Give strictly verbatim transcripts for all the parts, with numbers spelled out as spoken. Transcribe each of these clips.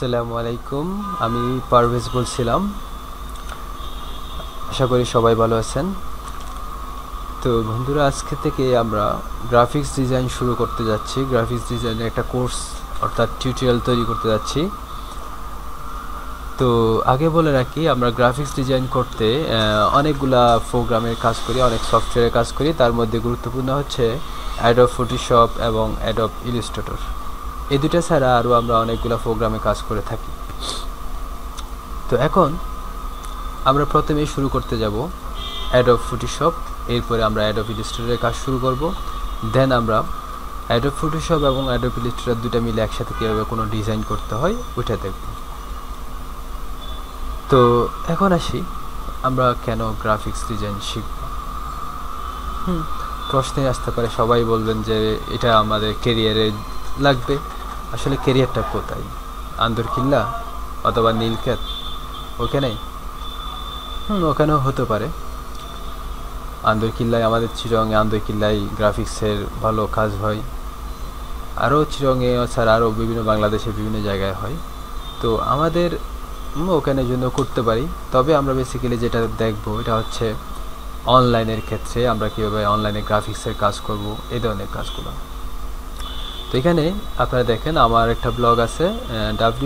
আসসালামু আলাইকুম আমি পারভেজ বলছিলাম আশা করি সবাই ভালো আছেন তো বন্ধুরা আজকে থেকে আমরা গ্রাফিক্স ডিজাইন শুরু করতে যাচ্ছি গ্রাফিক্স ডিজাইনের একটা কোর্স অর্থাৎ টিউটোরিয়াল তৈরি করতে যাচ্ছি তো আগে বলে রাখি আমরা গ্রাফিক্স ডিজাইন করতে অনেকগুলা প্রোগ্রামের কাজ করি অনেক সফটওয়্যারের কাজ করি তার মধ্যে গুরুত্বপূর্ণ হচ্ছে Adobe Photoshop এবং Adobe Illustrator এই দুটো ছাড়া আরো আমরা অনেকগুলা প্রোগ্রামে কাজ করে থাকি তো এখন আমরা প্রথমেই শুরু করতে যাব Adobe Photoshop এরপর আমরা Adobe Illustrator এর কাজ শুরু করব দেন আমরা Adobe Photoshop এবং Adobe Illustrator দুটো মিলে একসাথে কিভাবে কোনো ডিজাইন করতে হয় ওটা দেখব তো এখন আসি আমরা কেন গ্রাফিক্স ডিজাইন শিখব হুম প্রশ্নে আসতে পারে সবাই বলবেন যে এটা আমাদের ক্যারিয়ারে লাগবে আসলে ক্যারিয়ারটা কোথায় আন্দরকিল্লা অথবা নীলক্ষেত ওখানে হুম ওখানেও হতে পারে আন্দরকিল্লায় আমাদের চিরঙ্গে আন্দরকিল্লায় গ্রাফিক্সের ভালো কাজ হয় আরও চিরঙ্গে ছাড়া আরও বিভিন্ন বাংলাদেশের বিভিন্ন জায়গায় হয় তো আমাদের ওখানে জন্য করতে পারি তবে আমরা বেসিক্যালি যেটা দেখব এটা হচ্ছে অনলাইনের ক্ষেত্রে আমরা কিভাবে অনলাইনে গ্রাফিক্সের কাজ করব এই ধরনের কাজগুলো তো এখানে আপনারা দেখেন আমার একটা ব্লগ আছে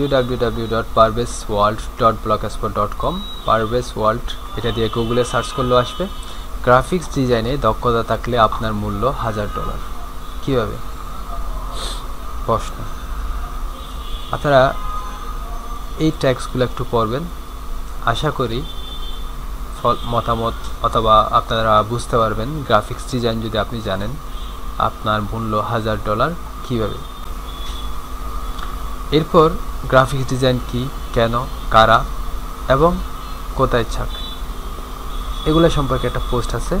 w w w dot parvezworld dot blogspot dot com parvezworld এটা দিয়ে গুগলে সার্চ করলে আসবে গ্রাফিক্স ডিজাইনে দক্ষতা থাকলে আপনার মূল্য হাজার ডলার কিভাবে প্রশ্ন আপনারা এই ট্যাক্সগুলো একটু পড়বেন আশা করি মতামত অথবা আপনারা বুঝতে পারবেন গ্রাফিক্স ডিজাইন যদি আপনি জানেন আপনার মূল্য হাজার ডলার কিভাবে এরপর গ্রাফিক্স ডিজাইন কি কেন কারা এবং কোথায় চাকরি এগুলা সম্পর্কে একটা পোস্ট আছে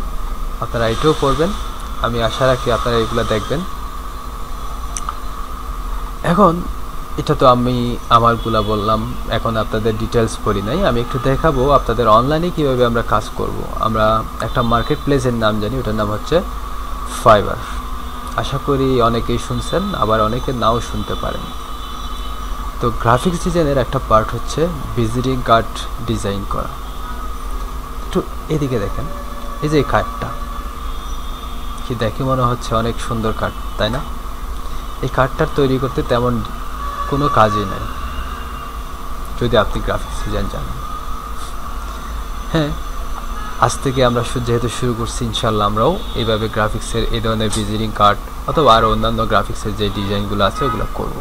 আপনারা এটাও পড়বেন আমি আশা রাখি আপনারা এগুলা দেখবেন এখন এটা তো আমি আমারগুলা বললাম এখন আপনাদের ডিটেইলস পড়ি নাই আমি একটু দেখাবো আপনাদের অনলাইনে কিভাবে আমরা কাজ করব আমরা একটা মার্কেট প্লেসের নাম জানি ওটার নাম হচ্ছে Fiverr আশা করি অনেকেই শুনছেন আবার অনেকে নাও শুনতে পারেন তো গ্রাফিক্স ডিজাইনের একটা পার্ট হচ্ছে ভিজিটিং কার্ড ডিজাইন করা একটু এদিকে দেখেন এই যে কার্ডটা কি দেখে মনে হচ্ছে অনেক সুন্দর কার্ড তাই না এই কার্ডটা তৈরি করতে তেমন কোনো কাজই নাই যদি আপনি গ্রাফিক্স ডিজাইন জানেন হ্যাঁ আজ থেকে আমরা যেহেতু শুরু করছি ইনশাআল্লাহ আমরাও এইভাবে গ্রাফিক্সের এই ধরনের ভিজিটিং কার্ড অথবা আরও অন্যান্য গ্রাফিক্সের যে ডিজাইনগুলো আছে ওগুলো করব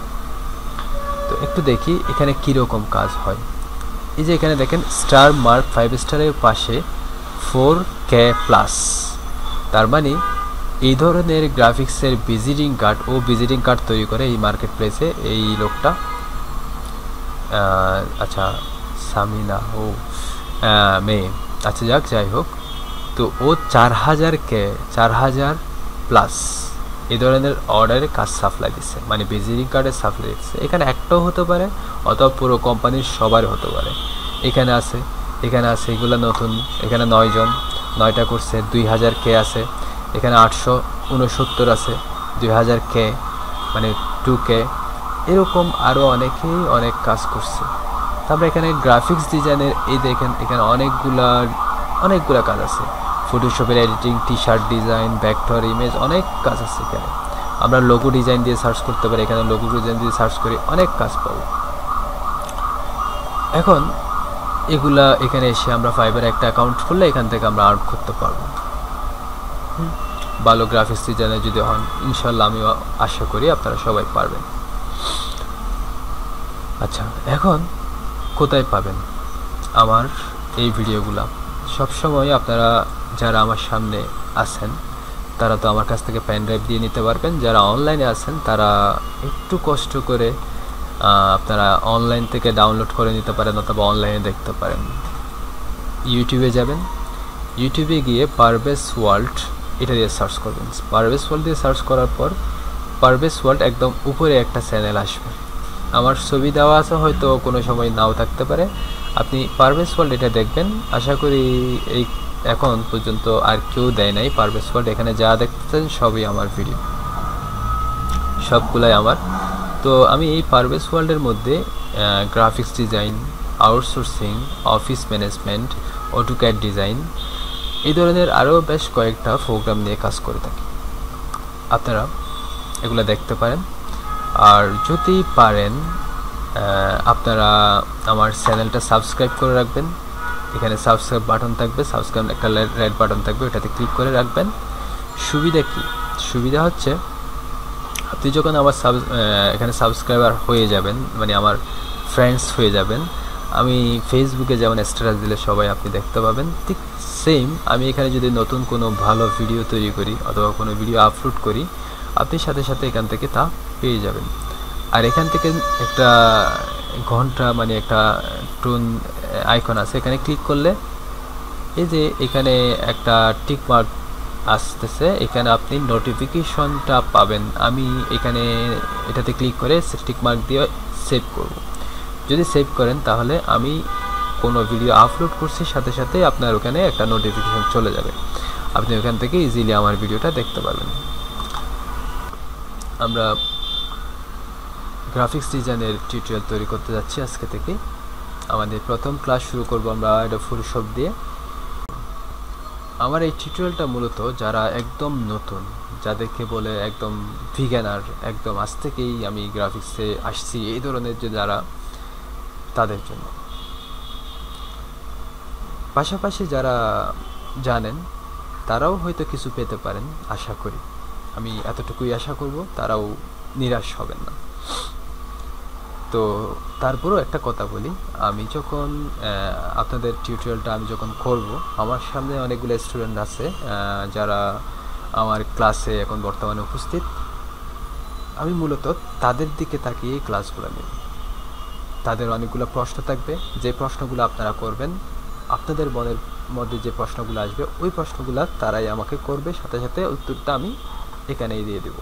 তো একটু দেখি এখানে কীরকম কাজ হয় এই যে এখানে দেখেন স্টার মার্ক ফাইভ স্টারের পাশে ফোর কে প্লাস তার মানে এই ধরনের গ্রাফিক্সের ভিজিটিং কার্ড ও ভিজিটিং কার্ড তৈরি করে এই মার্কেট প্লেসে এই লোকটা আচ্ছা সামিনা ও মেয়ে আচ্ছা যাক যাই হোক তো ও চার হাজার কে চার হাজার প্লাস এই ধরনের অর্ডারের কাজ সাপ্লাই দিচ্ছে মানে ভিজিটিং কার্ডের সাপ্লাই দিচ্ছে এখানে একটাও হতে পারে অথবা পুরো কোম্পানির সবার হতে পারে এখানে আছে এখানে আছে এগুলো নতুন এখানে নয়জন নয়টা করছে দুই হাজার কে আছে এখানে আটশো উনসত্তর আছে দুই হাজার কে মানে টু কে এরকম আরও অনেকেই অনেক কাজ করছে তারপরে এখানে গ্রাফিক্স ডিজাইনের এই দেখেন এখানে অনেকগুলা অনেকগুলা কাজ আছে ফটোশপের editing T shirt design vector image অনেক কাজ আছে এখানে আমরা লোগো ডিজাইন দিয়ে সার্চ করতে পারি এখানে লোগো ডিজাইন দিয়ে সার্চ করি অনেক কাজ পাবো এখন এগুলা এখানে এসে আমরা ফাইবারে একটা অ্যাকাউন্ট খুললে এখান থেকে আমরা আর্ন করতে পারবো ভালো গ্রাফিক্স ডিজাইনার যদি হন ইনশাল্লাহ আমি আশা করি আপনারা সবাই পারবেন আচ্ছা এখন কোথায় পাবেন আমার এই ভিডিওগুলো সবসময় আপনারা যারা আমার সামনে আছেন তারা তো আমার কাছ থেকে পেন ড্রাইভ দিয়ে নিতে পারবেন যারা অনলাইনে আছেন তারা একটু কষ্ট করে আপনারা অনলাইন থেকে ডাউনলোড করে নিতে পারেন অথবা অনলাইনে দেখতে পারেন ইউটিউবে যাবেন ইউটিউবে গিয়ে পারভেজ ওয়ার্ল্ড এটা দিয়ে সার্চ করবেন পারভেজ ওয়ার্ল্ড দিয়ে সার্চ করার পর পারভেজ ওয়ার্ল্ড একদম উপরে একটা চ্যানেল আসবে আমার ছবি দেওয়া আছে হয়তো কোনো সময় নাও থাকতে পারে আপনি পারভেজ ওয়ার্ল্ড এটা দেখবেন আশা করি এই এখন পর্যন্ত আর কেউ দেয় নাই পারভেজ ওয়ার্ল্ড এখানে যা দেখতেছেন সবই আমার ভিডিও সবগুলাই আমার तो आमी ये Parves World एर मध्य graphics design outsourcing office management AutoCAD design এই ধরনের আরো বেশ কয়েকটা প্রোগ্রাম নিয়ে কাজ করে থাকি আপনারা এগুলা দেখতে পারেন আর যদি পারেন আপনারা আমার চ্যানেলটা সাবস্ক্রাইব করে রাখবেন এখানে সাবস্ক্রাইব বাটন থাকবে সাবস্ক্রাইব একটা রেড বাটন থাকবে ওটাতে ক্লিক করে রাখবেন সুবিধা কি সুবিধা হচ্ছে আপনি যখন আমার এখানে সাবস্ক্রাইবার হয়ে যাবেন মানে আমার ফ্রেন্ডস হয়ে যাবেন আমি ফেসবুকে যেমন স্ট্যাটাস দিলে সবাই আপনি দেখতে পাবেন ঠিক সেম আমি এখানে যদি নতুন কোনো ভালো ভিডিও তৈরি করি অথবা কোনো ভিডিও আপলোড করি আপনি সাথে সাথে এখান থেকে তা পেয়ে যাবেন আর এখান থেকে একটা ঘন্টা মানে একটা টোন আইকন আছে এখানে ক্লিক করলে এই যে এখানে একটা টিক মার্ক আসতেছে এখানে আপনি নোটিফিকেশনটা পাবেন আমি এখানে এটাতে ক্লিক করে টিক মার্ক দিয়ে সেভ করব যদি সেভ করেন তাহলে আমি কোনো ভিডিও আপলোড করছি সাথে সাথে আপনার ওখানে একটা নোটিফিকেশন চলে যাবে আপনি ওখান থেকে ইজিলি আমার ভিডিওটা দেখতে পাবেন আমরা গ্রাফিক্স ডিজাইনের টিউটোরিয়াল তৈরি করতে যাচ্ছি আজকে থেকে আমাদের প্রথম ক্লাস শুরু করব আমরা Adobe Photoshop দিয়ে আমার এই টিউটোরিয়ালটা মূলত যারা একদম নতুন যাদেরকে বলে একদম বিগিনার একদম আজ থেকেই আমি গ্রাফিক্সে আসছি এই ধরনের যে যারা তাদের জন্য পাশাপাশি যারা জানেন তারাও হয়তো কিছু পেতে পারেন আশা করি আমি এতটুকুই আশা করব তারাও নিরাশ হবেন না তো তারপরও একটা কথা বলি আমি যখন আপনাদের টিউটোরিয়ালটা আমি যখন করব আমার সামনে অনেকগুলো স্টুডেন্ট আছে যারা আমার ক্লাসে এখন বর্তমানে উপস্থিত আমি মূলত তাদের দিকে তাকিয়ে ক্লাসগুলো নেব তাদের অনেকগুলো প্রশ্ন থাকবে যে প্রশ্নগুলো আপনারা করবেন আপনাদের মনের মধ্যে যে প্রশ্নগুলো আসবে ওই প্রশ্নগুলো তারাই আমাকে করবে সাথে সাথে উত্তরটা আমি এখানেই দিয়ে দেব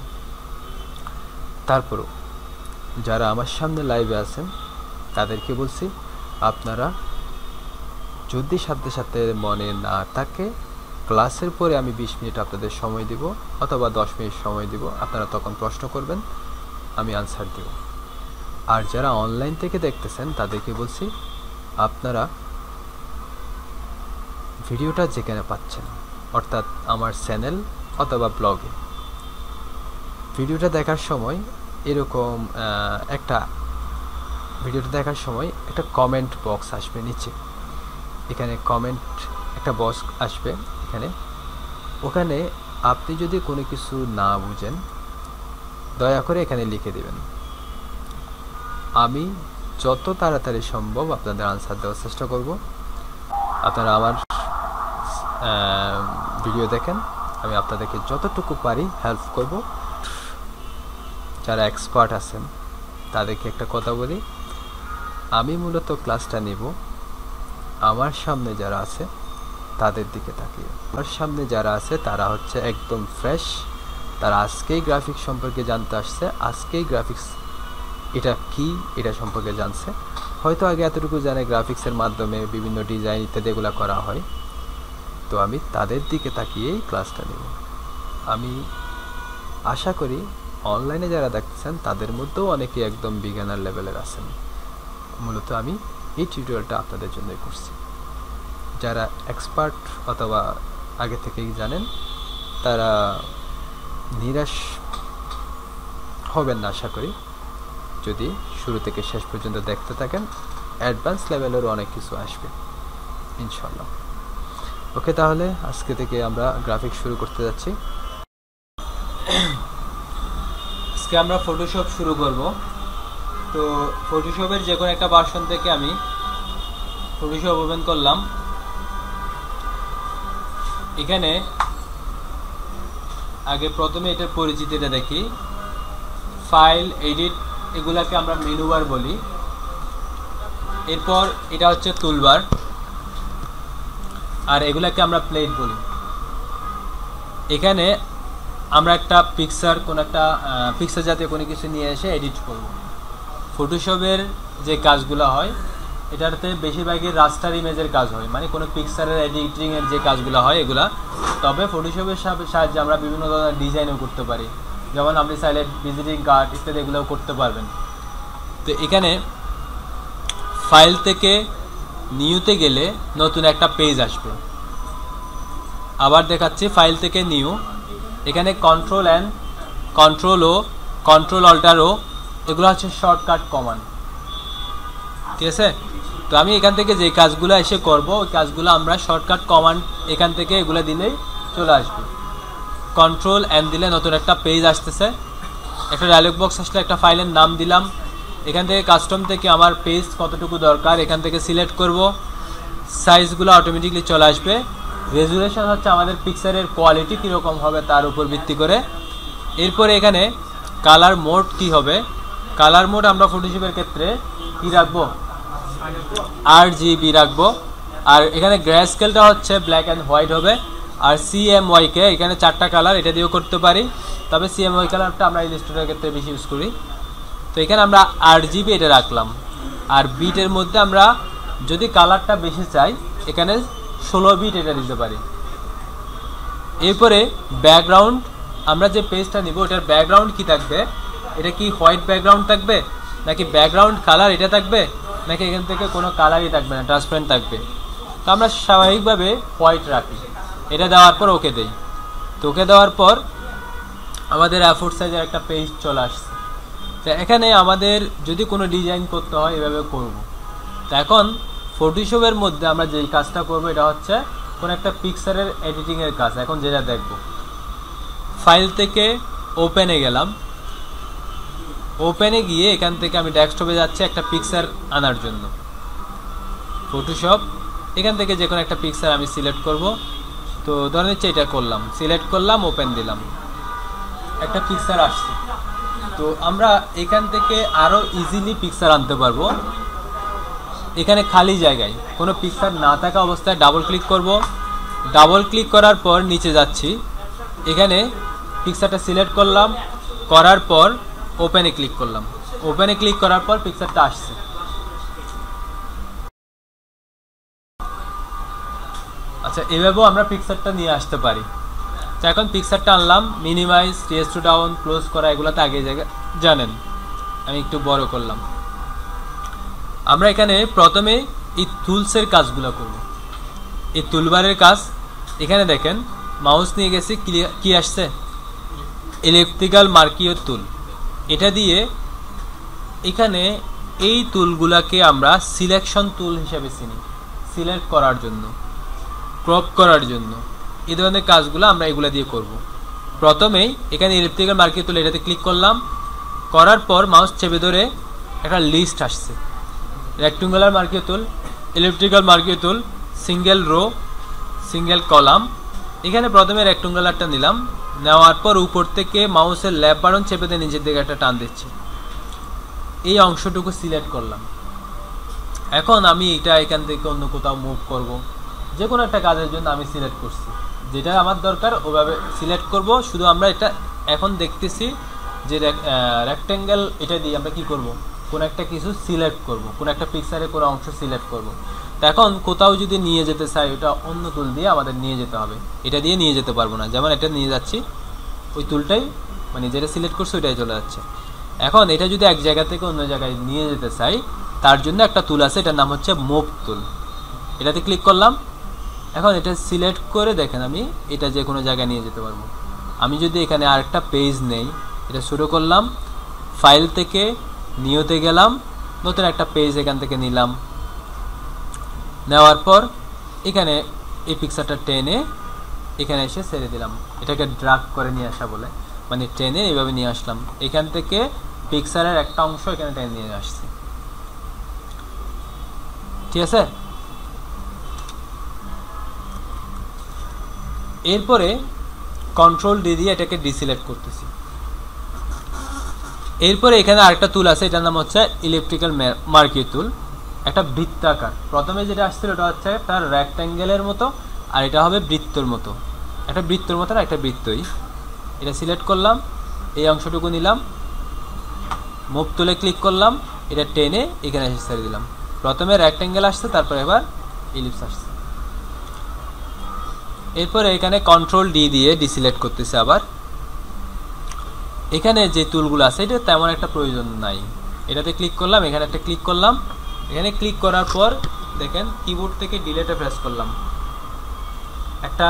তারপরও যারা আমার সামনে লাইভে আছেন তাদেরকে বলছি আপনারা যদি সাথে সাথে মনে না থাকে ক্লাসের পরে আমি বিশ মিনিট আপনাদের সময় দেব অথবা দশ মিনিট সময় দেব আপনারা তখন প্রশ্ন করবেন আমি আনসার দেব আর যারা অনলাইন থেকে দেখতেছেন তাদেরকে বলছি আপনারা ভিডিওটা যেখানে পাচ্ছেন অর্থাৎ আমার চ্যানেল অথবা ব্লগে ভিডিওটা দেখার সময় এরকম একটা ভিডিওটা দেখার সময় একটা কমেন্ট বক্স আসবে নিচে এখানে কমেন্ট একটা বক্স আসবে এখানে ওখানে আপনি যদি কোনো কিছু না বুঝেন দয়া করে এখানে লিখে দেবেন আমি যত তাড়াতাড়ি সম্ভব আপনাদের আনসার দেওয়ার চেষ্টা করব আপনারা আমার ভিডিও দেখেন আমি আপনাদেরকে যতটুকু পারি হেল্প করব যারা এক্সপার্ট আছেন তাদেরকে একটা কথা বলি আমি মূলত ক্লাসটা নেব আমার সামনে যারা আছে তাদের দিকে তাকিয়ে আমার সামনে যারা আছে তারা হচ্ছে একদম ফ্রেশ তারা আজকেই গ্রাফিক্স সম্পর্কে জানতে আসছে আজকেই গ্রাফিক্স এটা কি এটা সম্পর্কে জানছে হয়তো আগে এতটুকু জানে গ্রাফিক্সের মাধ্যমে বিভিন্ন ডিজাইন ইত্যাদি এগুলো করা হয় তো আমি তাদের দিকে তাকিয়েই ক্লাসটা নেব আমি আশা করি অনলাইনে যারা দেখছেন তাদের মধ্যেও অনেকে একদম বিগিনার লেভেলের আছেন মূলত আমি এই টিউটোরিয়ালটা আপনাদের জন্যই করছি যারা এক্সপার্ট অথবা আগে থেকেই জানেন তারা নিরাশ হবেন না আশা করি যদি শুরু থেকে শেষ পর্যন্ত দেখতে থাকেন অ্যাডভান্স লেভেলেরও অনেক কিছু আসবে ইনশাআল্লাহ ওকে তাহলে আজকে থেকে আমরা গ্রাফিক্স শুরু করতে যাচ্ছি আজকে আমরা ফটোশপ শুরু করব তো ফটোশপের যে কোনো একটা ভার্সন থেকে আমি ফটোশপ ওপেন করলাম এখানে আগে প্রথমে এটার পরিচিতিটা দেখি ফাইল এডিট এগুলাকে আমরা মেনু বার বলি এরপর এটা হচ্ছে টুলবার আর এগুলাকে আমরা প্লেট বলি এখানে আমরা একটা পিকচার কোন একটা পিকচার জাতীয় কোনো কিছু নিয়ে এসে এডিট করব ফটোশপের যে কাজগুলো হয় এটাতে বেশিরভাগই রাস্টার ইমেজের কাজ হয় মানে কোনো পিকচারের এডিটিংয়ের যে কাজগুলো হয় এগুলা তবে ফটোশপের সাহায্যে আমরা বিভিন্ন ধরনের ডিজাইনও করতে পারি যেমন আপনি চাইলে ভিজিটিং কার্ড ইত্যাদি এগুলোও করতে পারবেন। তো এখানে ফাইল থেকে নিউতে গেলে নতুন একটা পেজ আসবে। আবার দেখাচ্ছি, ফাইল থেকে নিউ, এখানে control and control O control alter ও এগুলো হচ্ছে শর্টকাট কমান্ড, ঠিক আছে। তো আমি এখান থেকে যে কাজগুলো এসে করব ওই কাজগুলো আমরা শর্টকাট কমান্ড এখান থেকে এগুলো দিলেই চলে আসবে। কন্ট্রোল অ্যান্ড দিলে নতুন একটা পেজ আসতেছে, একটা ডায়লগ বক্স আসলে একটা ফাইলের নাম দিলাম, এখান থেকে কাস্টম থেকে আমার পেজ কতটুকু দরকার এখান থেকে সিলেক্ট করব, সাইজগুলো অটোমেটিকলি চলে আসবে। রেজুলেশন হচ্ছে আমাদের পিকচারের কোয়ালিটি কীরকম হবে তার উপর ভিত্তি করে। এরপরে এখানে কালার মোড কি হবে, কালার মোড আমরা ফটোশপের ক্ষেত্রে কী রাখবো, আর জিবি রাখবো। আর এখানে গ্রে স্কেলটা হচ্ছে ব্ল্যাক অ্যান্ড হোয়াইট হবে। আর সিএমওয়াইকে এখানে চারটা কালার, এটা দিয়েও করতে পারি, তবে সিএমওয়াই কালারটা আমরা ইলাস্ট্রেটরের ক্ষেত্রে বেশি ইউজ করি। তো এখানে আমরা আর জিবি এটা রাখলাম। আর বিটের মধ্যে আমরা যদি কালারটা বেশি চাই এখানে ষোলো বিট এটা দিতে পারি। এরপরে ব্যাকগ্রাউন্ড, আমরা যে পেজটা নিব এটার ব্যাকগ্রাউন্ড কি থাকবে, এটা কি হোয়াইট ব্যাকগ্রাউন্ড থাকবে নাকি ব্যাকগ্রাউন্ড কালার এটা থাকবে নাকি এখান থেকে কোনো কালারই থাকবে না, ট্রান্সপারেন্ট থাকবে। তো আমরা স্বাভাবিকভাবে হোয়াইট রাখি, এটা দেওয়ার পর ওকে দেই। তো ওকে দেওয়ার পর আমাদের এ ফোর সাইজের একটা পেজ চলে আসছে। তো এখানে আমাদের যদি কোনো ডিজাইন করতে হয় এভাবে করব। তো এখন ফটোশপের মধ্যে আমরা যেই কাজটা করব এটা হচ্ছে কোনো একটা পিকচারের এডিটিংয়ের কাজ। এখন যেটা দেখব, ফাইল থেকে ওপেনে গেলাম, ওপেনে গিয়ে এখান থেকে আমি ডেস্কটপে যাচ্ছি একটা পিকচার আনার জন্য। ফটোশপ এখান থেকে যে কোনো একটা পিকচার আমি সিলেক্ট করব। তো ধরে নিচ্ছে এটা করলাম, সিলেক্ট করলাম, ওপেন দিলাম, একটা পিকচার আসছে। তো আমরা এখান থেকে আরও ইজিলি পিকচার আনতে পারবো। এখানে খালি জায়গায় কোনো পিকচার না থাকা অবস্থায় ডাবল ক্লিক করব। ডাবল ক্লিক করার পর নিচে যাচ্ছি, এখানে পিকচারটা সিলেক্ট করলাম, করার পর ওপেনে ক্লিক করলাম, ওপেনে ক্লিক করার পর পিকচারটা আসছে। আচ্ছা, এভাবেও আমরা পিকচারটা নিয়ে আসতে পারি। তো এখন পিকচারটা আনলাম, মিনিমাইজ, রেস্টো ডাউন, ক্লোজ করা এগুলো তো আগে জায়গা জানেন, আমি একটু বড় করলাম। আমরা এখানে প্রথমে এই টুলসের কাজগুলো করব। এই টুলবারের কাজ, এখানে দেখেন মাউস নিয়ে গেছি, কি আসছে, ইলেকট্রিক্যাল মার্কিও টুল। এটা দিয়ে এখানে এই টুলগুলোকে আমরা সিলেকশন টুল হিসেবে চিনি, সিলেক্ট করার জন্য, ক্রপ করার জন্য, এই ধরনের কাজগুলো আমরা এগুলো দিয়ে করব। প্রথমেই এখানে ইলেকট্রিক্যাল মার্কিও টুল, এটাতে ক্লিক করলাম, করার পর মাউস চেপে ধরে একটা লিস্ট আসছে, rectangular marquee tool, electrical marquee tool, single row, single column. এখানে প্রথমে রেক্ট্যাঙ্গুলারটা নিলাম, নেওয়ার পর উপর থেকে মাউসের লেফট বাটন চেপে দিয়ে নিচের দিকে একটা টান দিচ্ছি, এই অংশটুকু সিলেক্ট করলাম। এখন আমি এটা এখান থেকে অন্য কোথাও মুভ করব, যে কোনো একটা কাজের জন্য আমি সিলেক্ট করছি, যেটা আমার দরকার ওভাবে সিলেক্ট করব। শুধু আমরা এটা এখন দেখতেছি যে রেক্ট্যাঙ্গেল, এটা দিয়ে আমরা কী করব, কোনো একটা কিছু সিলেক্ট করব, কোনো একটা পিকচারে কোনো অংশ সিলেক্ট করব। তো এখন কোথাও যদি নিয়ে যেতে চাই ওটা অন্য টুল দিয়ে আমাদের নিয়ে যেতে হবে, এটা দিয়ে নিয়ে যেতে পারবো না। যেমন এটা নিয়ে যাচ্ছি, ওই টুলটাই মানে যেটা সিলেক্ট করছে ওইটাই চলে যাচ্ছে। এখন এটা যদি এক জায়গা থেকে অন্য জায়গায় নিয়ে যেতে চাই তার জন্য একটা টুল আছে, এটার নাম হচ্ছে মুভ টুল। এটাতে ক্লিক করলাম, এখন এটা সিলেক্ট করে দেখেন আমি এটা যে কোনো জায়গায় নিয়ে যেতে পারবো। আমি যদি এখানে আরেকটা পেজ নেই, এটা শুরু করলাম, ফাইল থেকে নিউতে গেলাম, নতুন একটা পেজ এখান থেকে নিলাম, নেওয়ার পর এখানে এই পিকচারটা টেনে এখানে এসে ছেড়ে দিলাম, এটাকে ড্রাগ করে নিয়ে আসা বলে, মানে টেনে এইভাবে নিয়ে আসলাম, এখান থেকে পিকচারের একটা অংশ এখানে টেনে নিয়ে আসছি, ঠিক আছে। এরপরে কন্ট্রোল ডি দিয়ে এটাকে ডিসিলেক্ট করতেছি। এরপরে এখানে আরেকটা টুল আছে, এটার নাম হচ্ছে ইলেকট্রিক্যাল মার্কিও টুল, একটা বৃত্তাকার। প্রথমে যেটা আসছিল ওটা হচ্ছে তার রেক্ট্যাঙ্গেলের মতো, আর এটা হবে বৃত্তর মতো, একটা বৃত্তর মতো, একটা বৃত্তই। এটা সিলেক্ট করলাম, এই অংশটুকু নিলাম, মুভ টুলে ক্লিক করলাম, এটা টেনে এখানে এসে ছেড়ে দিলাম। প্রথমে রেক্ট্যাঙ্গেল আসছে, তারপরে এবার ইলিপস আসছে। এরপরে এখানে কন্ট্রোল ডি দিয়ে ডিসিলেক্ট করতেছে, আবার एखे जो टुलगुलो आछे एटा तेमन एक प्रयोजन नाई। एटाते क्लिक करलाम, एखाने एक क्लिक करलाम, एखाने क्लिक करार पर देखें कीबोर्ड थेके डिलीटे प्रेस करलाम, एक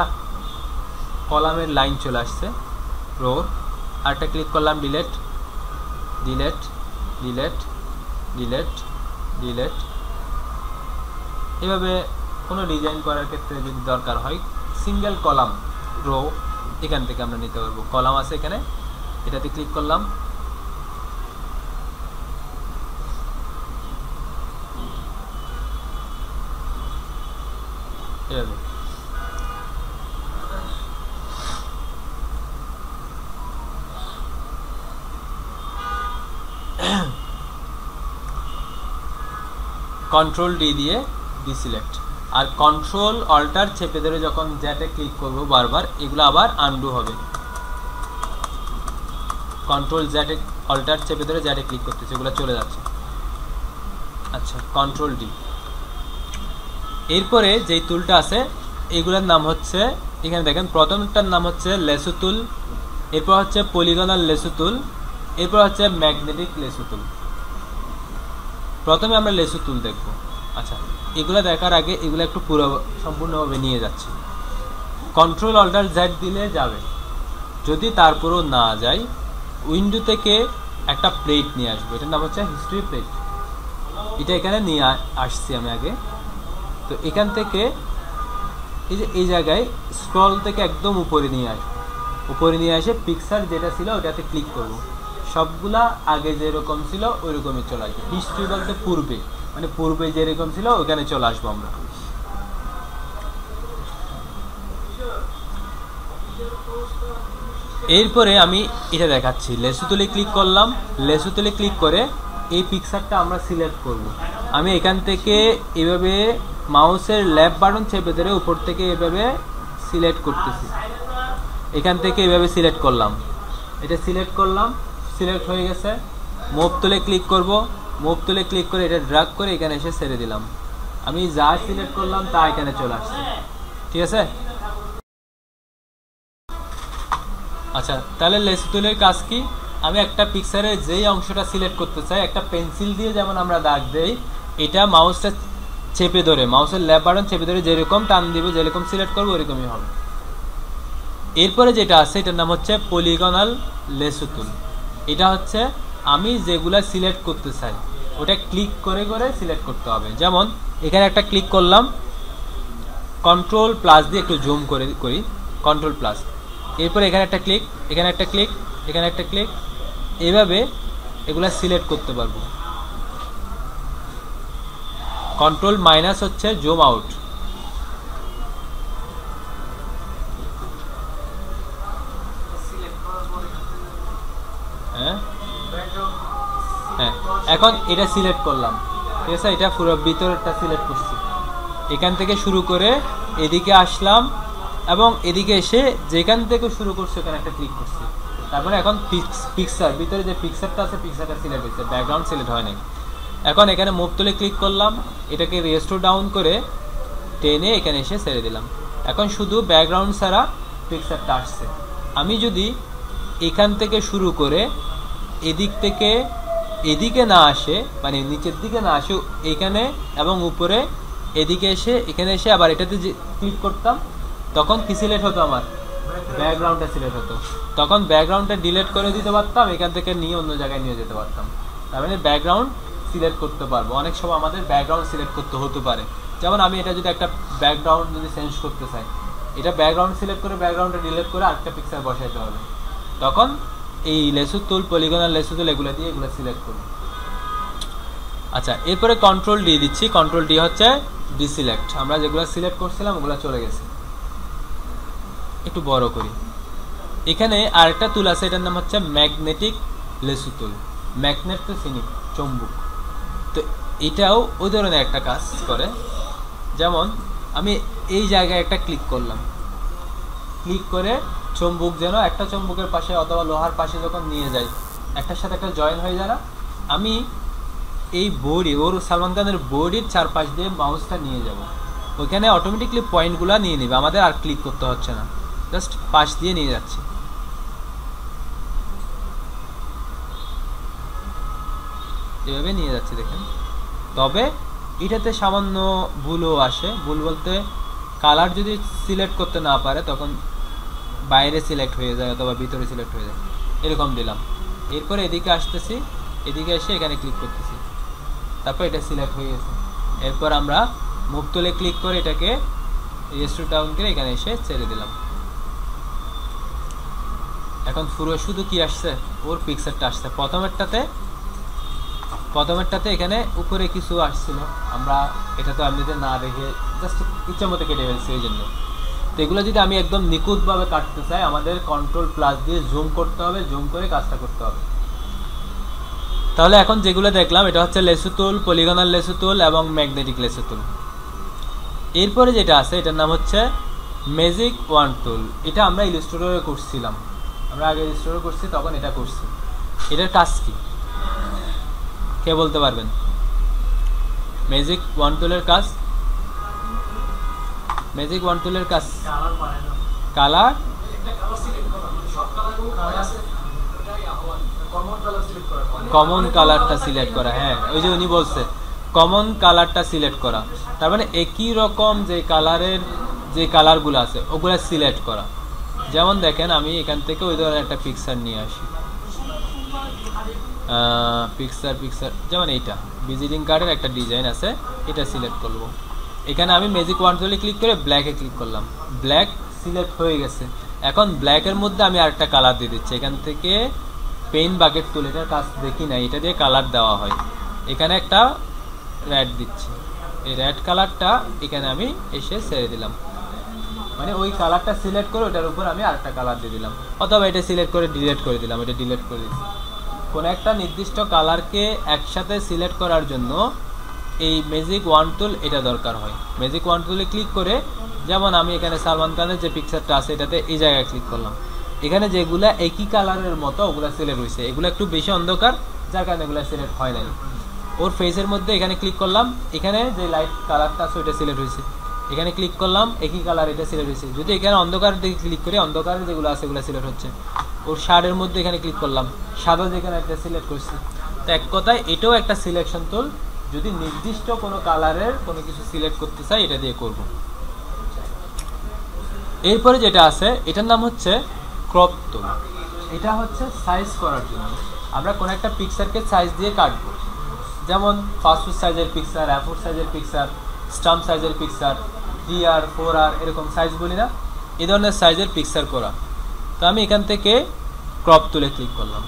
कलामेर लाइन चले आसछे रोर। आरेकटा क्लिक करलाम delete delete delete delete delete. एइभावे कोनो डिजाइन करार क्षेत्रे यदि दरकार हय सिंगल कलम रो एखान थेके आमरा निते पारबो। कलम आछे एखाने, एटाते क्लिक करलाम, कंट्रोल डी दिए डिसिलेक्ट और कंट्रोल अल्टार चेपे धरे जखन जेटे क्लिक करब बार बार एगुलो आबार आनडू होबे। कंट्रोल जेटे अल्टार चेपे धरे जेटे क्लिक करतेछे एगुलो चले जाच्छे। अच्छा कंट्रोल डी। एरपर जे टुलटा आछे एगुलोर नाम हच्छे, एखाने देखें प्रथमटार नाम हच्छे लेसो टुल, एरपर हच्छे पलिगनाल लेसो टुल, एरपर हच्छे मैगनेटिक लेसो टुल। प्रथमे आमरा लेसो टुल देखब। अच्छा एगुला देखार आगे एगुला एकटु पुरो सम्पूर्णभावे निये जाच्छी। कंट्रोल अल्टार जेड दिले जाबे, जदि तारपरও ना যায় উইন্ডো থেকে একটা প্লেট নিয়ে আসবো, এটার নাম হচ্ছে হিস্ট্রি প্লেট। এটা এখানে নিয়ে আসছি আমি আগে। তো এখান থেকে এই যে এই জায়গায় স্ক্রল থেকে একদম উপরে নিয়ে আসবো, উপরে নিয়ে এসে পিকচার যেটা ছিল ওটাতে ক্লিক করব। সবগুলা আগে যেরকম ছিল ওইরকমই চলে আসবে। হিস্ট্রি বলতে পূর্বে মানে পূর্বে যেরকম ছিল ওখানে চলে আসবো আমরা। এরপরে আমি এটা দেখাচ্ছি, লেসো টুলে ক্লিক করলাম। লেসো টুলে ক্লিক করে এই পিকচারটা আমরা সিলেক্ট করব। আমি এখান থেকে এভাবে মাউসের লেফট বাটন চেপে ধরে উপর থেকে এভাবে সিলেক্ট করতেছি। এখান থেকে এভাবে সিলেক্ট করলাম, এটা সিলেক্ট করলাম, সিলেক্ট হয়ে গেছে। মুভ টুলে ক্লিক করব, মুভ টুলে ক্লিক করে এটা ড্র্যাগ করে এখানে এসে ছেড়ে দিলাম। আমি যা সিলেক্ট করলাম তা এখানে চলে আসছে। ঠিক আছে। আচ্ছা তাহলে লেসো টুলের কাজ কি, আমি একটা পিকচারে যেই অংশটা সিলেক্ট করতে চাই একটা পেন্সিল দিয়ে যেমন আমরা দাগ দেই, এটা মাউসটা চেপে ধরে মাউসের লেফট বাটন চেপে ধরে যেরকম টান দিব যেরকম সিলেক্ট করব ওরকমই হবে। এরপরে যেটা আছে এটার নাম হচ্ছে পলিগনাল লেসো টুল। এটা হচ্ছে আমি যেগুলা সিলেক্ট করতে চাই ওটা ক্লিক করে করে সিলেক্ট করতে হবে। যেমন এখানে একটা ক্লিক করলাম, কন্ট্রোল প্লাস দিয়ে একটু জুম করে করি, কন্ট্রোল প্লাস। এরপর এখানে একটা ক্লিক, এখানে একটা ক্লিক, এখানে একটা ক্লিক, এইভাবে এগুলা সিলেক্ট করতে পারবো। কন্ট্রোল মাইনাস হচ্ছে জুম আউট। হ্যাঁ হ্যাঁ এখন এটা সিলেক্ট করলাম, ঠিক আছে। এটা পুরো ভিতরটা সিলেক্ট করছি, এখান থেকে শুরু করে এদিকে আসলাম এবং এদিকে এসে যেখান থেকে শুরু করছি ওখানে একটা ক্লিক করছি। তারপরে এখন পিকচার ভিতরে যে পিকচারটা আছে পিকচারটা সিলেক্ট হয়েছে, ব্যাকগ্রাউন্ড সিলেক্ট হয় নাই। এখন এখানে মুভ টুলে ক্লিক করলাম, এটাকে রেস্টো ডাউন করে টেনে এখানে এসে ছেড়ে দিলাম। এখন শুধু ব্যাকগ্রাউন্ড ছাড়া পিকচারটা আসছে। আমি যদি এখান থেকে শুরু করে এদিক থেকে এদিকে না আসে মানে নিচের দিকে না আসে এখানে এবং উপরে এদিকে এসে এখানে এসে আবার এটাতে ক্লিক করতাম তখন কি সিলেক্ট হতো, আমার ব্যাকগ্রাউন্ডটা সিলেক্ট হতো। তখন ব্যাকগ্রাউন্ডটা ডিলিট করে দিতে পারতাম, এখান থেকে নিয়ে অন্য জায়গায় নিয়ে যেতে পারতাম। তার মানে ব্যাকগ্রাউন্ড সিলেক্ট করতে পারবো। অনেক সময় আমাদের ব্যাকগ্রাউন্ড সিলেক্ট করতে হতে পারে, যেমন আমি এটা যদি একটা ব্যাকগ্রাউন্ড যদি চেঞ্জ করতে চাই, এটা ব্যাকগ্রাউন্ড সিলেক্ট করে ব্যাকগ্রাউন্ডটা ডিলিট করে আরেকটা পিকচার বসাইতে হবে। তখন এই lasso tool polygonal lasso tool এগুলো দিয়ে এগুলো সিলেক্ট করবো। আচ্ছা এরপরে কন্ট্রোল ডি দিচ্ছি, কন্ট্রোল ডি হচ্ছে ডিসিলেক্ট। আমরা যেগুলো সিলেক্ট করছিলাম ওগুলো চলে গেছে। একটু বড় করি। এখানে আরেকটা টুল আছে, এটার নাম হচ্ছে ম্যাগনেটিক লেসো টুল। ম্যাগনেট তো চিনি, চুম্বক। তো এটাও ওই ধরনের একটা কাজ করে। যেমন আমি এই জায়গায় একটা ক্লিক করলাম, ক্লিক করে চুম্বক যেন একটা চুম্বকের পাশে অথবা লোহার পাশে যখন নিয়ে যাই একটার সাথে একটা জয়েন হয়ে যায় না। আমি এই বডি ওর সালমান খানের বডির চারপাশ দিয়ে মাউসটা নিয়ে যাব, ওইখানে অটোমেটিকলি পয়েন্টগুলো নিয়ে নেবে, আমাদের আর ক্লিক করতে হচ্ছে না, জাস্ট পাশ দিয়ে নিয়ে যাচ্ছে। এভাবে নিয়ে যাচ্ছি দেখেন। তবে এটাতে সামান্য ভুলও আসে, ভুল বলতে কালার যদি সিলেক্ট করতে না পারে তখন বাইরে সিলেক্ট হয়ে যায় অথবা ভিতরে সিলেক্ট হয়ে যায়, এরকম দিলাম। এরপরে এদিকে আসতেছি, এদিকে এসে এখানে ক্লিক করতেছি, তারপর এটা সিলেক্ট হয়ে গেছে। এরপর আমরা মুভ তুলে ক্লিক করে এটাকে রেস্টু ডাউন করে এখানে এসে ছেড়ে দিলাম। এখন পুরো শুধু কি আসছে, ওর পিকচারটা আসছে। প্রথমেরটাতে প্রথমেরটাতে এখানে উপরে কিছু আসছিল, আমরা এটা তো এমনিতে না রেখে জাস্ট ইচ্ছা মতো কেটে ফেলছি এই জন্য। তো এগুলো যদি আমি একদম নিখুঁতভাবে কাটতে চাই আমাদের কন্ট্রোল প্লাস দিয়ে জুম করতে হবে, জুম করে কাজটা করতে হবে। তাহলে এখন যেগুলো দেখলাম এটা হচ্ছে লেসু টুল, পলিগনাল লেসু টুল এবং ম্যাগনেটিক লেসু টুল। এরপরে যেটা আছে এটার নাম হচ্ছে ম্যাজিক ওয়ান টুল। এটা আমরা ইলাস্ট্রেটরে করছিলাম, আমরা আগে ইলাস্ট্রেটর করছি তখন এটা করছি। এটার কাজ কি কে বলতে পারবেন? ম্যাজিক ওয়ান টুলের কাজ, ম্যাজিক ওয়ান টুলের কাজ কালার কমন কালারটা সিলেক্ট করা। হ্যাঁ, ওই যে উনি বলছে কমন কালারটা সিলেক্ট করা, তার মানে একই রকম যে কালারের যে কালারগুলো আছে ওগুলো সিলেক্ট করা। যেমন দেখেন আমি এখান থেকে ওই ধরনের একটা পিকচার নিয়ে আসি, পিকচার পিকচার যেমন এইটা ভিজিটিং কার্ডের একটা ডিজাইন আছে, এটা সিলেক্ট করব। এখানে আমি ম্যাজিক ওয়ান টুলে ক্লিক করে ব্ল্যাকে ক্লিক করলাম, ব্ল্যাক সিলেক্ট হয়ে গেছে। এখন ব্ল্যাকের মধ্যে আমি আরেকটা কালার দিয়ে দিচ্ছি, এখান থেকে পেইন্ট বাকেট টুল, এটার কাজ দেখি না, এটা দিয়ে কালার দেওয়া হয়। এখানে একটা রেড দিচ্ছি, এই রেড কালারটা এখানে আমি এসে ছেড়ে দিলাম, মানে ওই কালারটা সিলেক্ট করে ওটার উপর আমি আরেকটা কালার দিয়ে দিলাম, অথবা এটা সিলেক্ট করে ডিলিট করে দিলাম, এটা ডিলিট করে দিচ্ছি। কোনো একটা নির্দিষ্ট কালারকে একসাথে সিলেক্ট করার জন্য এই ম্যাজিক ওয়ান টুল এটা দরকার হয়। ম্যাজিক ওয়ান টুলে ক্লিক করে যেমন আমি এখানে সালমান খানের যে পিকচারটা আছে এটাতে এই জায়গায় ক্লিক করলাম, এখানে যেগুলা একই কালারের মতো ওগুলা সিলেক্ট হয়েছে, এগুলো একটু বেশি অন্ধকার যার কারণে এগুলো সিলেক্ট হয় নাই। ওর ফেসের মধ্যে এখানে ক্লিক করলাম, এখানে যে লাইট কালারটা আছে ওইটা সিলেক্ট হয়েছে, এখানে ক্লিক করলাম একই কালার এটা সিলেক্ট হয়েছে। যদি এখানে অন্ধকার দিকে ক্লিক করি অন্ধকারের যেগুলো আছে ওগুলো সিলেক্ট হচ্ছে। ওর শার্টের মধ্যে এখানে ক্লিক করলাম, সাদা যেখানে একটা সিলেক্ট করছি। তো এক কথায় এটাও একটা সিলেকশন টুল, যদি নির্দিষ্ট কোনো কালারের কোনো কিছু সিলেক্ট করতে চাই এটা দিয়ে করব। এরপরে যেটা আছে এটার নাম হচ্ছে ক্রপ টুল। এটা হচ্ছে সাইজ করার জন্য, আমরা কোনো একটা পিকচারকে সাইজ দিয়ে কাটবো, যেমন পাসপোর্ট সাইজের পিকচার, অ্যাপোর্ট সাইজের পিকচার, স্টাম্প সাইজের পিকচার, থ্রি আর ফোর আর এরকম সাইজ বলি না, এই ধরনের সাইজের পিকচার করা। তো আমি এখান থেকে ক্রপ টুলে ক্লিক করলাম,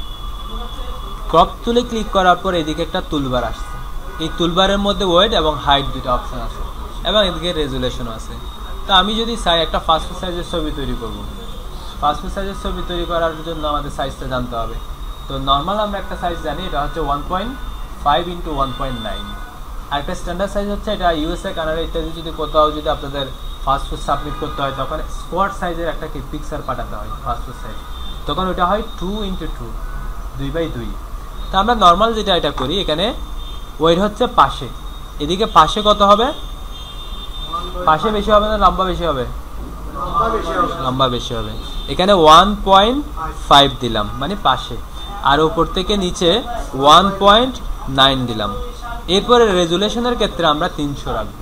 ক্রপ টুলে ক্লিক করার পর এদিকে একটা টুলবার আসছে, এই টুলবারের মধ্যে ওয়েড এবং হাইট দুটো অপশান আছে এবং এদিকে রেজুলেশনও আছে। তো আমি যদি চাই একটা পাসপোর্ট সাইজের ছবি তৈরি করবো, পাসপোর্ট সাইজের ছবি তৈরি করার জন্য আমাদের সাইজটা জানতে হবে। তো নর্মাল আমরা একটা সাইজ জানি, এটা হচ্ছে one point five into one point nine. আরেকটা স্ট্যান্ডার্ড সাইজ হচ্ছে এটা ইউএসএ, কানাডা ইত্যাদি যদি কোথাও যদি আপনাদের ফাস্টফুড সাবমিট করতে হয় তখন স্কোয়ার সাইজের একটা পিকচার পাঠাতে হয় ফাস্টফুড সাইজ, তখন ওটা হয় টু ইন্টু টু, দুই বাই দুই। তা আমরা নর্মাল যেটা এটা করি, এখানে ওয়েট হচ্ছে পাশে, এদিকে পাশে কত হবে, পাশে বেশি হবে না লম্বা বেশি হবে? লম্বা বেশি হবে। এখানে ওয়ান পয়েন্ট ফাইভ দিলাম মানে পাশে, আর ওপর থেকে নিচে ওয়ান পয়েন্ট নাইন দিলাম। এরপরে রেজুলেশনের ক্ষেত্রে আমরা তিনশো রাখবো,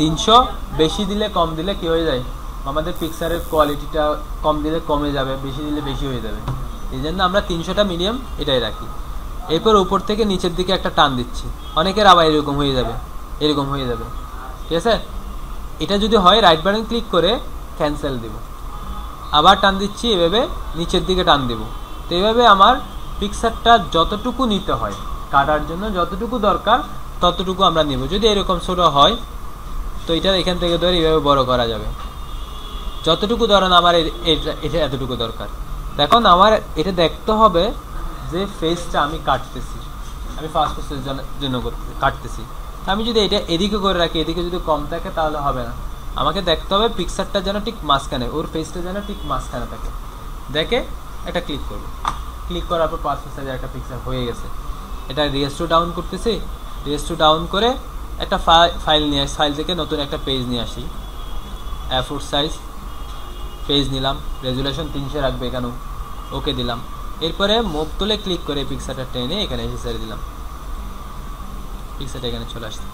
তিনশো বেশি দিলে কম দিলে কী হয়ে যায়, আমাদের পিকচারের কোয়ালিটিটা কম দিলে কমে যাবে, বেশি দিলে বেশি হয়ে যাবে, এই জন্য আমরা তিনশোটা মিডিয়াম এটাই রাখি। এরপর উপর থেকে নিচের দিকে একটা টান দিচ্ছি, অনেকের আবার এরকম হয়ে যাবে, এরকম হয়ে যাবে, ঠিক আছে। এটা যদি হয় রাইট বাটন ক্লিক করে ক্যান্সেল দেব, আবার টান দিচ্ছি, এভাবে নিচের দিকে টান দেব। তো এইভাবে আমার পিকচারটা যতটুকু নিতে হয় কাটার জন্য যতটুকু দরকার ততটুকু আমরা নেব। যদি এরকম ছোট হয় তো এটা এখান থেকে ধরে এইভাবে বড় করা যাবে, যতটুকু ধরেন আমার এটা এটা এতটুকু দরকার। দেখুন আমার এটা দেখতে হবে যে ফেসটা আমি কাটতেছি, আমি ফার্স্ট ফেসের জন্য কাটতেছি। আমি যদি এটা এদিকে করে রাখি, এদিকে যদি কম থাকে তাহলে হবে না, আমাকে দেখতে হবে পিকচারটা যেন ঠিক মাঝখানে, ওর ফেসটা যেন ঠিক মাঝখানে থাকে। দেখে একটা ক্লিক করব, ক্লিক করার পর পাঁচ ফেসের একটা পিকচার হয়ে গেছে। এটা রেস্টু ডাউন করতেছি, রেস্টু ডাউন করে একটা ফাইল নিয়ে আসি, ফাইল থেকে নতুন একটা পেজ নিয়ে আসি, এফোর সাইজ পেজ নিলাম, রেজুলেশন তিনশো রাখবে কেন, ওকে দিলাম। এরপরে মুভ টুলে ক্লিক করে পিকচারটা টেনে এখানে এসে ছেড়ে দিলাম। পিকচারটা এখানে চলে আসছে।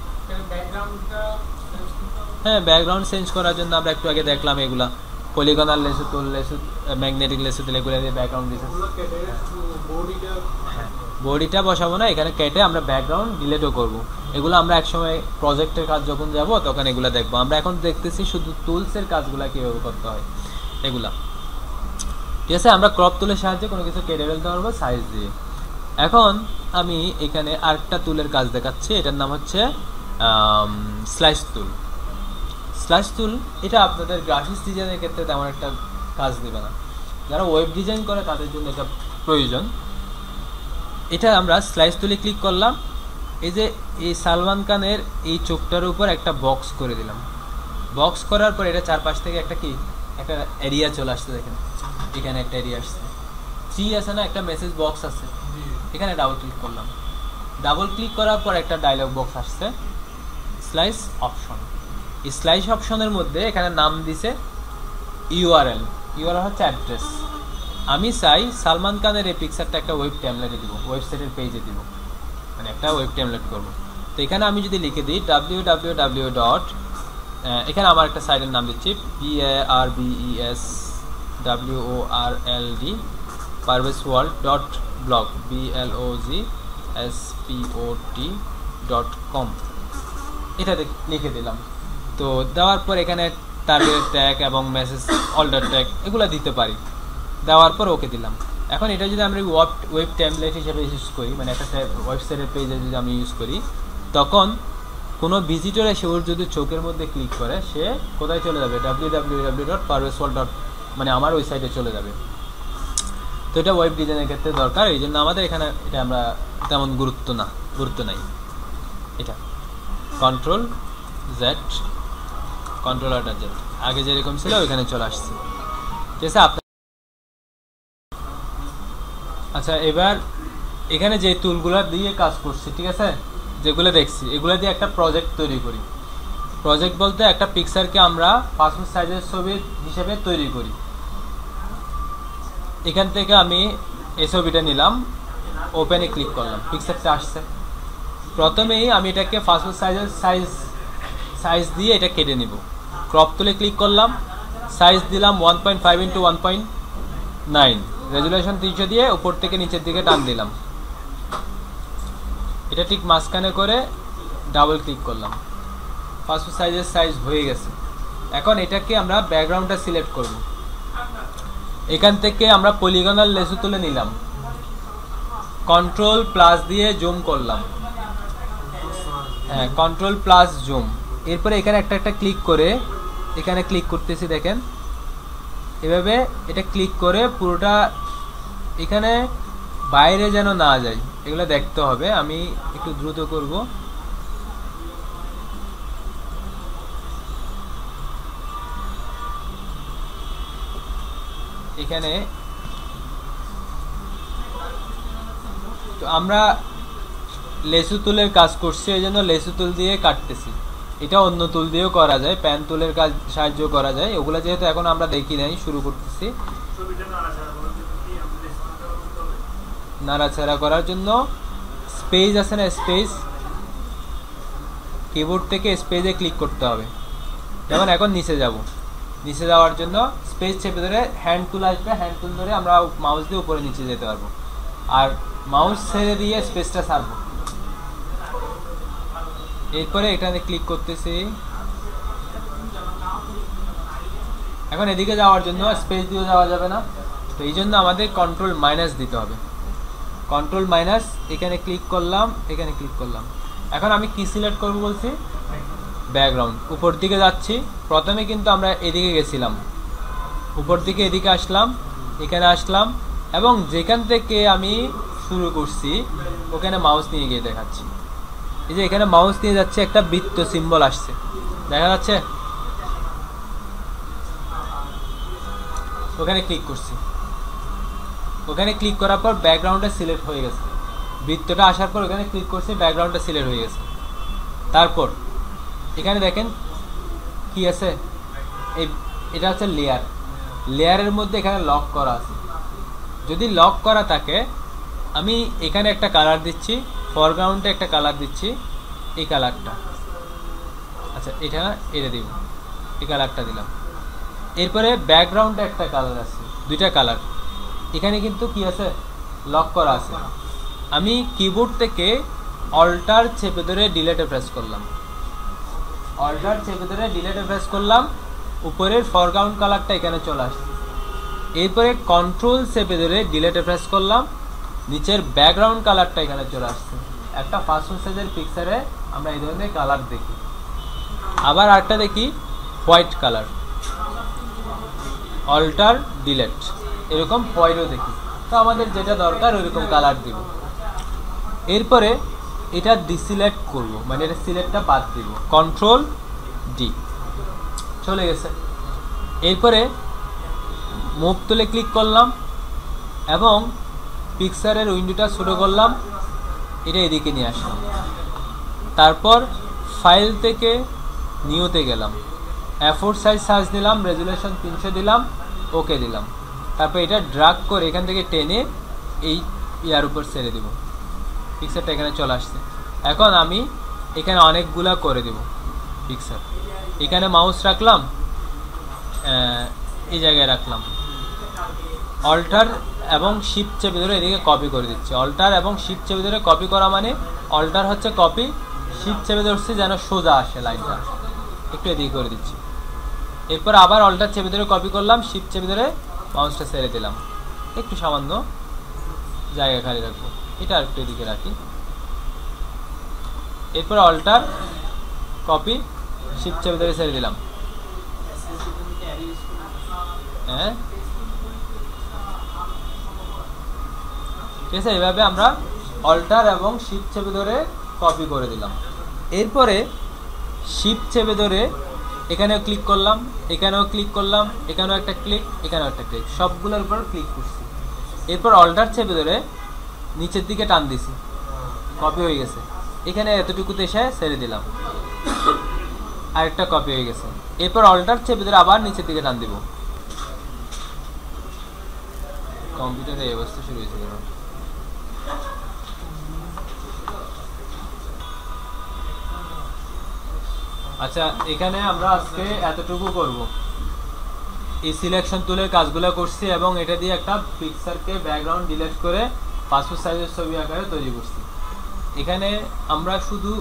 হ্যাঁ, ব্যাকগ্রাউন্ড চেঞ্জ করার জন্য আমরা একটু আগে দেখলাম এগুলা পলিগনাল লেসে টুল লেসে ম্যাগনেটিক লেসে দিলে এগুলা দিয়ে ব্যাকগ্রাউন্ড দিছে। বডিটা বসাবো না, এখানে কেটে আমরা ব্যাকগ্রাউন্ড ডিলেটও করব। এগুলো আমরা একসময় প্রজেক্টের কাজ যখন যাব তখন এগুলো দেখব। আমরা এখন দেখতেছি শুধু টুলসের কাজগুলো কীভাবে করতে হয় এগুলা। ঠিক আছে, আমরা ক্রপ টুলের সাহায্যে কোনো কিছু কেটে ফেলতে পারবো সাইজ দিয়ে। এখন আমি এখানে আরেকটা টুলের কাজ দেখাচ্ছি, এটার নাম হচ্ছে স্লাইস টুল। স্লাইস টুল এটা আপনাদের গ্রাফিক্স ডিজাইনের ক্ষেত্রে তেমন একটা কাজ দেবে না, যারা ওয়েব ডিজাইন করে তাদের জন্য এটা প্রয়োজন। এটা আমরা স্লাইস টুলে ক্লিক করলাম, এই যে এই সালমান খানের এই চোখটার উপর একটা বক্স করে দিলাম। বক্স করার পর এটা চারপাশ থেকে একটা কি একটা এরিয়া চলে আসছে। দেখেন এখানে একটা এরিয়া আসছে, থ্রি আছে না, একটা মেসেজ বক্স আছে, এখানে ডাবল ক্লিক করলাম। ডাবল ক্লিক করার পর একটা ডায়লগ বক্স আসছে, স্লাইস অপশন। এই স্লাইস অপশনের মধ্যে এখানে নাম দিছে ইউআরএল। ইউআরএল হচ্ছে অ্যাড্রেস। আমি চাই সালমান খানের এই পিকচারটা একটা ওয়েব ট্যাবলেটে দিব, ওয়েবসাইটের পেজে দিব, মানে একটা ওয়েব ট্যাবলেট করব। তো এখানে আমি যদি লিখে দিই ডাব্লিউ ডাব্লিউ ডাব্লিউ ডট, এখানে আমার একটা সাইটের নাম দিচ্ছি P A R B E S W O R L D Parvez world dot blog B L O G S P O T dot com, এটাতে লিখে দিলাম। তো দেওয়ার পর এখানে টার্গেট ট্যাগ এবং মেসেজ অল্ডার ট্যাগ এগুলো দিতে পারি। দেওয়ার পর ওকে দিলাম। এখন এটা যদি আমরা ওয়েব ওয়েব ট্যাবলেট হিসেবে ইউজ করি, মানে একটা ওয়েবসাইটের পেজে যদি আমি ইউজ করি, তখন কোনো ভিজিটর এসে ওর যদি চোখের মধ্যে ক্লিক করে সে কোথায় চলে যাবে, W W W dot Parvez world dot মানে আমার ওই সাইটে চলে যাবে। তো এটা ওয়েব ডিজাইনের ক্ষেত্রে দরকার, এই জন্য আমাদের এখানে এটা আমরা তেমন গুরুত্ব না গুরুত্ব নাই। এটা control Z, control alter Z, আগে যেরকম ছিল ওইখানে চলে আসছে। ঠিক আছে, আচ্ছা এবার এখানে যে টুলগুলো দিয়ে কাজ করছি, ঠিক আছে, যেগুলো দেখছি এগুলো দিয়ে একটা প্রজেক্ট তৈরি করি। প্রজেক্ট বলতে একটা পিকচারকে আমরা পাসপোর্ট সাইজের ছবি হিসেবে তৈরি করি। এখান থেকে আমি এই ছবিটা নিলাম, ওপেনে ক্লিক করলাম, পিকচারটা আসছে। প্রথমেই আমি এটাকে পাসপোর্ট সাইজের সাইজ সাইজ দিয়ে এটা কেটে নিব। ক্রপ টুলে ক্লিক করলাম, সাইজ দিলাম one point five into one point nine resolution তিনশো দিয়ে উপর থেকে নিচের দিকে টান দিলাম। এটা ঠিক মাঝখানে করে ডাবল ক্লিক করলাম, পাসপোর্ট সাইজের সাইজ হয়ে গেছে। এখন এটাকে আমরা ব্যাকগ্রাউন্ডটা সিলেক্ট করব। এখান থেকে আমরা পলিগনাল লেসে তুলে নিলাম, কন্ট্রোল প্লাস দিয়ে জুম করলাম, হ্যাঁ কন্ট্রোল প্লাস জুম। এরপরে এখানে একটা একটা ক্লিক করে এখানে ক্লিক করতেছি, দেখেন এভাবে এটা ক্লিক করে পুরোটা এখানে বাইরে যেন না যায়, এগুলো দেখতে হবে। আমি একটু দ্রুত করব, এখানে তো আমরা লেসু তুলের কাজ করছি, এই জন্য লেসু তুল দিয়ে কাটতেছি। এটা অন্য তুল দিয়েও করা যায়, প্যান তুলের কাজ সাহায্য করা যায়, ওগুলো যেহেতু এখন আমরা দেখি নাই শুরু করতেছি। নাড়াচাড়া করার জন্য স্পেস আছে না, স্পেস কিবোর্ড থেকে স্পেসে ক্লিক করতে হবে। যেমন এখন নিচে যাব, নিচে যাওয়ার জন্য স্পেস চেপে ধরে হ্যান্ড টুল আসবে, হ্যান্ড টুল ধরে আমরা মাউস দিয়ে উপরে নিচে যেতে পারবো, আর মাউস ছেড়ে দিয়ে স্পেসটা ছাড়বো। এরপরে এখানে ক্লিক করতেছি, এখন এদিকে যাওয়ার জন্য স্পেস দিয়ে যাওয়া যাবে না, তো এই জন্য আমাদের কন্ট্রোল মাইনাস দিতে হবে। কন্ট্রোল মাইনাস, এখানে ক্লিক করলাম, এখানে ক্লিক করলাম। এখন আমি কি সিলেক্ট করব বলছি, ব্যাকগ্রাউন্ড। উপর দিকে যাচ্ছি, প্রথমে কিন্তু আমরা এদিকে গেছিলাম, উপর দিকে এদিকে আসলাম, এখানে আসলাম, এবং যেখান থেকে আমি শুরু করছি ওখানে মাউস নিয়ে গিয়ে দেখাচ্ছি। এই যে এখানে মাউস নিয়ে যাচ্ছে, একটা বৃত্ত সিম্বল আসছে, দেখা যাচ্ছে, ওখানে ক্লিক করছি। ওখানে ক্লিক করার পর ব্যাকগ্রাউন্ডটা সিলেক্ট হয়ে গেছে, বৃত্তটা আসার পর ওখানে ক্লিক করছি, ব্যাকগ্রাউন্ডটা সিলেক্ট হয়ে গেছে। তারপর এখানে দেখেন কি আছে, এই এটা হচ্ছে লেয়ার, লেয়ারের মধ্যে এখানে লক করা আছে। যদি লক করা থাকে আমি এখানে একটা কালার দিচ্ছি, ফরগ্রাউন্ডে একটা কালার দিচ্ছি, এই কালারটা। আচ্ছা এটা না, এটা দিব, এই কালারটা দিলাম। এরপরে ব্যাকগ্রাউন্ডে একটা কালার আছে, দুইটা কালার এখানে কিন্তু কি আছে, লক করা আছে। আমি কিবোর্ড থেকে অল্টার চেপে ধরে ডিলেটে প্রেস করলাম, অল্টার চেপে ধরে ডিলেটে প্রেস করলাম, উপরের ফরগ্রাউন্ড কালারটা এখানে চলে আসছে। এরপরে কন্ট্রোল চেপে ধরে ডিলেটে প্রেস করলাম, নিচের ব্যাকগ্রাউন্ড কালারটা এখানে চলে আসছে। একটা পাঁচশো সাইজের পিকচারে আমরা এই ধরনের কালার দেখি। আবার আরেকটা দেখি হোয়াইট কালার, অল্টার ডিলেট, এরকম হোয়াইটও দেখি। তো আমাদের যেটা দরকার ওইরকম কালার দিব। এরপরে এটা ডিসিলেক্ট করব, মানে এটা সিলেক্টটা বাদ দিব, কন্ট্রোল ডি, চলে গেছে। এরপরে মুভ তুলে ক্লিক করলাম এবং পিকচারের উইন্ডোটা ছোটো করলাম, এটা এদিকে নিয়ে আসলাম। তারপর ফাইল থেকে নিউতে গেলাম, এফোর সাইজ সার্চ দিলাম, রেজুলেশন তিনশো দিলাম, ওকে দিলাম। তারপর এটা ড্রাগ করে এখান থেকে টেনে এই ইয়ার উপর ছেড়ে দেব, পিকচারটা এখানে চলে আসছে। এখন আমি এখানে অনেকগুলা করে দেব পিকচার। এখানে মাউস রাখলাম, এই জায়গায় রাখলাম, অল্টার এবং শিফট চেপে ধরে এদিকে কপি করে দিচ্ছি। অল্টার এবং শিফট চেপে ধরে কপি করা মানে অল্টার হচ্ছে কপি, শিফট চেপে ধরছি যেন সোজা আসে লাইনটা, একটু এদিকে করে দিচ্ছি। এরপর আবার অল্টার চেপে ধরে কপি করলাম, শিফট চেপে ধরে মাউসটা ছেড়ে দিলাম, একটু সামান্য জায়গা খালি রাখবো, এটা আর একটু এদিকে রাখি। এরপর অল্টার কপি, শিফট চেপে ধরে ছেড়ে দিলাম। হ্যাঁ ঠিক আছে, এইভাবে আমরা অল্টার এবং শিফট চেপে ধরে কপি করে দিলাম। এরপরে শিফট চেপে ধরে এখানেও ক্লিক করলাম, এখানেও ক্লিক করলাম, এখানেও একটা ক্লিক, এখানেও একটা ক্লিক, সবগুলোর উপর ক্লিক করছি। এরপর অল্টার চেপে ধরে নিচের দিকে টান দিছি, কপি হয়ে গেছে। এখানে এতটুকুতে এসে ছেড়ে দিলাম, আরেকটা কপি হয়ে গেছে। এরপর অল্টার চেপে ধরে আবার নিচের দিকে টান দিব। কম্পিউটারে এই অবস্থা শুরু হয়েছে কেন? আচ্ছা এখানে আমরা আজকে এতটুকু করব। এই সিলেকশন টুলের কাজগুলো করছি এবং এটা দিয়ে একটা পিকচারকে ব্যাকগ্রাউন্ড ডিলিট করে পাঁচশো সাইজের ছবি আকারে তৈরি করছি। এখানে আমরা শুধু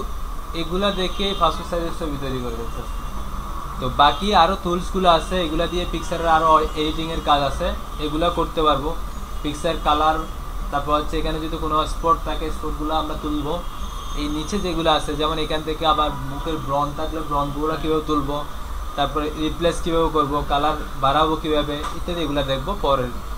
এগুলা দেখে পাঁচশো সাইজের ছবি তৈরি করে করছি। তো বাকি আরও টুলসগুলো আছে, এগুলা দিয়ে পিকচারের আরও এডিটিংয়ের কাজ আছে, এগুলো করতে পারবো। পিকচার কালার, তারপর হচ্ছে এখানে যদি কোনো স্পট থাকে স্পটগুলো আমরা তুলবো। এই নিচে যেগুলো আছে, যেমন এখান থেকে আবার মুখের ব্রণ থাকলে ব্রণগুলো কীভাবে তুলবো, তারপরে রিপ্লেস কীভাবে করবো, কালার বাড়াবো কীভাবে, ইত্যাদি এগুলো দেখবো পরের